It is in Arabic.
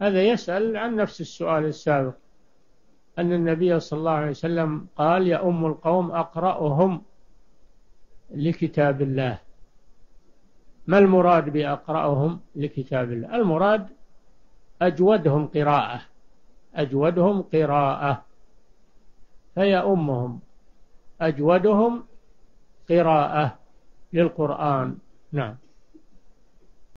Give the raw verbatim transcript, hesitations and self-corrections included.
هذا يسأل عن نفس السؤال السابق، أن النبي صلى الله عليه وسلم قال: يؤم القوم أقرأهم لكتاب الله. ما المراد بأقرأهم لكتاب الله؟ المراد أجودهم قراءة، أجودهم قراءة، فيؤمهم أجودهم قراءة للقرآن. نعم.